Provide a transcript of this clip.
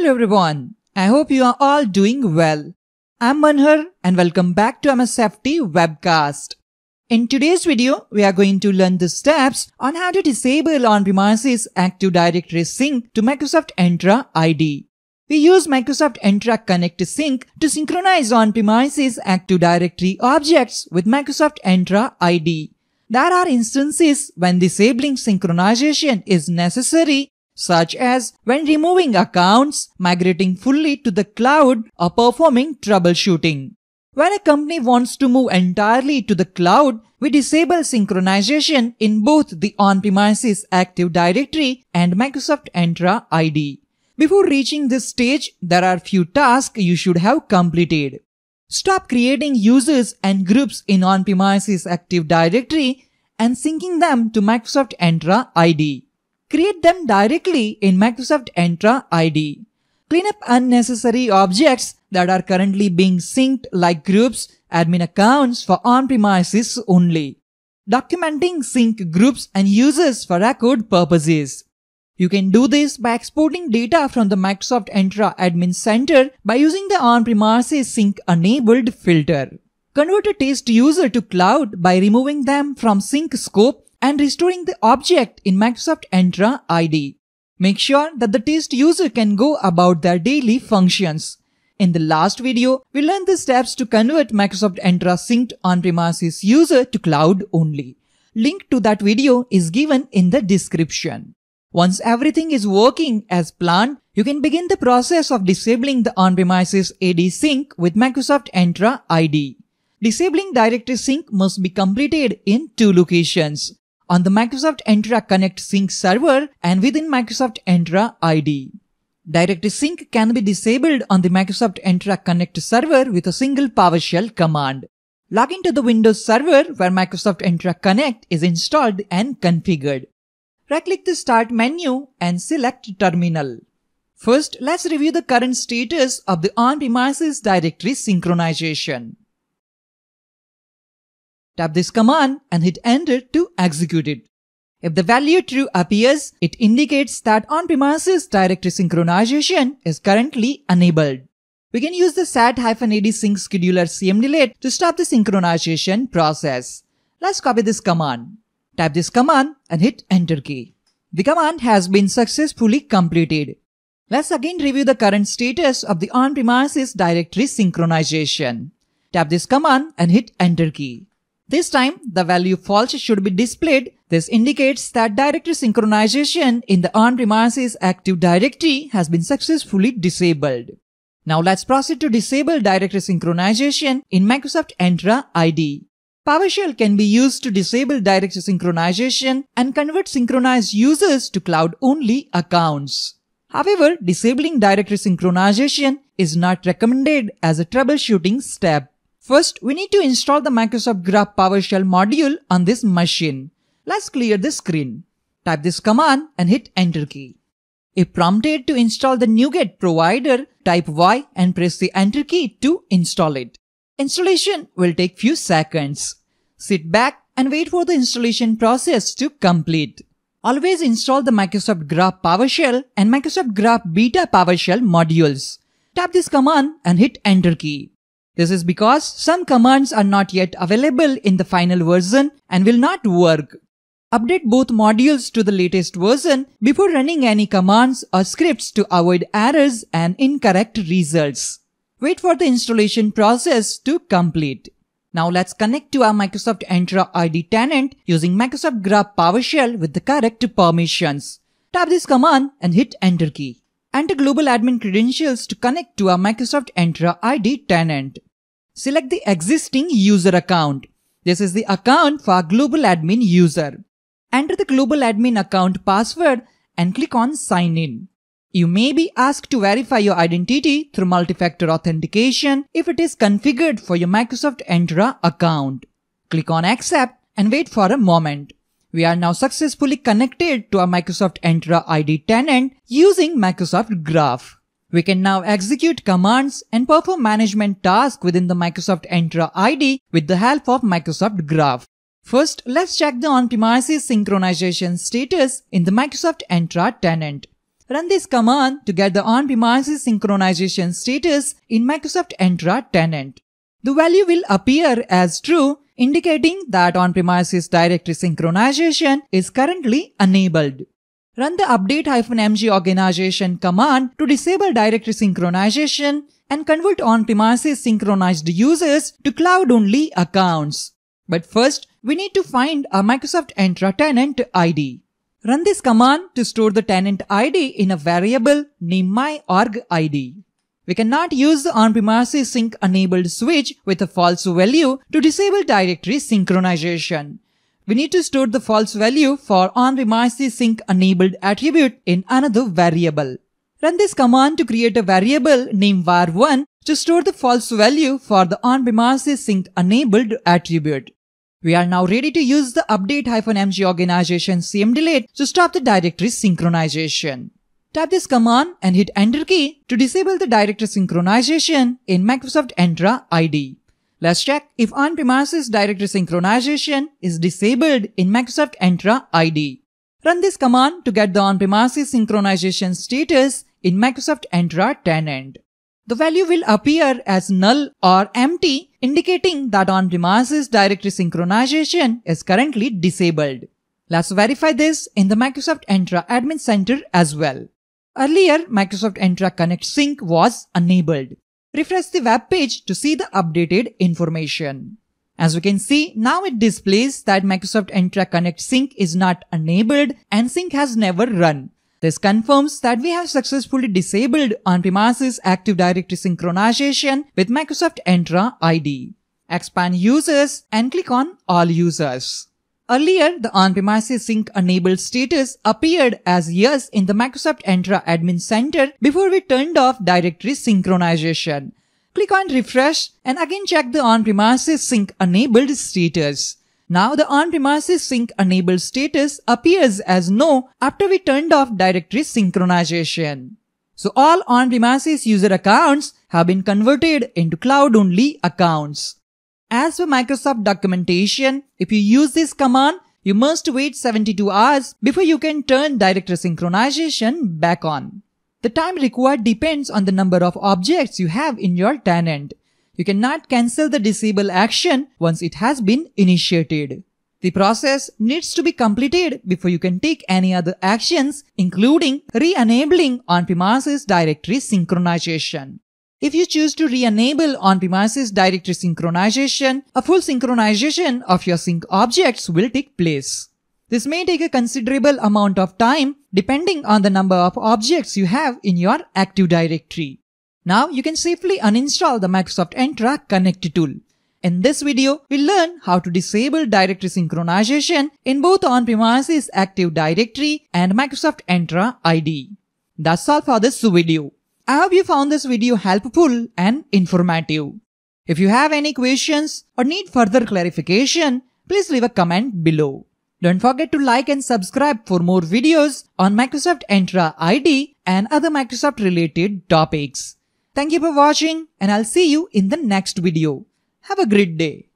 Hello everyone, I hope you are all doing well. I'm Manhar and welcome back to MSFT Webcast. In today's video, we are going to learn the steps on how to disable on-premises Active Directory Sync to Microsoft Entra ID. We use Microsoft Entra Connect Sync to synchronize on-premises Active Directory objects with Microsoft Entra ID. There are instances when disabling synchronization is necessary, such as when removing accounts, migrating fully to the cloud, or performing troubleshooting. When a company wants to move entirely to the cloud, we disable synchronization in both the on-premises Active Directory and Microsoft Entra ID. Before reaching this stage, there are few tasks you should have completed. Stop creating users and groups in on-premises Active Directory and syncing them to Microsoft Entra ID. Create them directly in Microsoft Entra ID. Clean up unnecessary objects that are currently being synced like groups, admin accounts for on-premises only. Documenting sync groups and users for record purposes. You can do this by exporting data from the Microsoft Entra Admin Center by using the on-premises sync enabled filter. Convert a test user to cloud by removing them from sync scope and restoring the object in Microsoft Entra ID. Make sure that the test user can go about their daily functions. In the last video, we learned the steps to convert Microsoft Entra synced on-premises user to cloud only. Link to that video is given in the description. Once everything is working as planned, you can begin the process of disabling the on-premises AD sync with Microsoft Entra ID. Disabling directory sync must be completed in two locations: on the Microsoft Entra Connect Sync server and within Microsoft Entra ID. Directory sync can be disabled on the Microsoft Entra Connect server with a single PowerShell command. Log into the Windows Server where Microsoft Entra Connect is installed and configured. Right-click the Start menu and select Terminal. First, let's review the current status of the on-premises directory synchronization. Tap this command and hit Enter to execute it. If the value true appears, it indicates that on-premises directory synchronization is currently enabled. We can use the Set-ADSyncScheduler cmdelete to stop the synchronization process. Let's copy this command. Type this command and hit Enter key. The command has been successfully completed. Let's again review the current status of the on-premises directory synchronization. Tap this command and hit Enter key. This time, the value false should be displayed. This indicates that directory synchronization in the on-premises Active Directory has been successfully disabled. Now let's proceed to disable directory synchronization in Microsoft Entra ID. PowerShell can be used to disable directory synchronization and convert synchronized users to cloud-only accounts. However, disabling directory synchronization is not recommended as a troubleshooting step. First, we need to install the Microsoft Graph PowerShell module on this machine. Let's clear the screen. Type this command and hit Enter key. If prompted to install the NuGet provider, type Y and press the Enter key to install it. Installation will take few seconds. Sit back and wait for the installation process to complete. Always install the Microsoft Graph PowerShell and Microsoft Graph Beta PowerShell modules. Tap this command and hit Enter key. This is because some commands are not yet available in the final version and will not work. Update both modules to the latest version before running any commands or scripts to avoid errors and incorrect results. Wait for the installation process to complete. Now let's connect to our Microsoft Entra ID tenant using Microsoft Graph PowerShell with the correct permissions. Tap this command and hit Enter key. Enter global admin credentials to connect to our Microsoft Entra ID tenant. Select the existing user account. This is the account for our global admin user. Enter the global admin account password and click on Sign In. You may be asked to verify your identity through multi-factor authentication if it is configured for your Microsoft Entra account. Click on Accept and wait for a moment. We are now successfully connected to our Microsoft Entra ID tenant using Microsoft Graph. We can now execute commands and perform management tasks within the Microsoft Entra ID with the help of Microsoft Graph. First, let's check the on-premises synchronization status in the Microsoft Entra tenant. Run this command to get the on-premises synchronization status in Microsoft Entra tenant. The value will appear as true, indicating that on-premises directory synchronization is currently enabled. Run the update-mgorganization command to disable directory synchronization and convert on-premises synchronized users to cloud-only accounts. But first, we need to find a Microsoft Entra tenant ID. Run this command to store the tenant ID in a variable named myOrgID. We cannot use the on-premises sync enabled switch with a false value to disable directory synchronization. We need to store the false value for on-premises sync enabled attribute in another variable. Run this command to create a variable named var1 to store the false value for the on-premises sync enabled attribute. We are now ready to use the update-mgorganization cmdelete to stop the directory synchronization. Type this command and hit Enter key to disable the directory synchronization in Microsoft Entra ID. Let's check if on-premises directory synchronization is disabled in Microsoft Entra ID. Run this command to get the on-premises synchronization status in Microsoft Entra tenant. The value will appear as null or empty, indicating that on-premises directory synchronization is currently disabled. Let's verify this in the Microsoft Entra Admin Center as well. Earlier, Microsoft Entra Connect Sync was enabled. Refresh the web page to see the updated information. As we can see, now it displays that Microsoft Entra Connect Sync is not enabled and sync has never run. This confirms that we have successfully disabled on-premises Active Directory synchronization with Microsoft Entra ID. Expand Users and click on All Users. Earlier, the on-premises sync enabled status appeared as yes in the Microsoft Entra Admin Center before we turned off directory synchronization. Click on refresh and again check the on-premises sync enabled status. Now the on-premises sync enabled status appears as no after we turned off directory synchronization. So all on-premises user accounts have been converted into cloud-only accounts. As for Microsoft documentation, if you use this command, you must wait 72 hours before you can turn directory synchronization back on. The time required depends on the number of objects you have in your tenant. You cannot cancel the disable action once it has been initiated. The process needs to be completed before you can take any other actions, including re-enabling on-premises directory synchronization. If you choose to re-enable on-premises directory synchronization, a full synchronization of your sync objects will take place. This may take a considerable amount of time depending on the number of objects you have in your Active Directory. Now you can safely uninstall the Microsoft Entra Connect tool. In this video, we learn how to disable directory synchronization in both on-premises Active Directory and Microsoft Entra ID. That's all for this video. I hope you found this video helpful and informative. If you have any questions or need further clarification, please leave a comment below. Don't forget to like and subscribe for more videos on Microsoft Entra ID and other Microsoft related topics. Thank you for watching and I'll see you in the next video. Have a great day.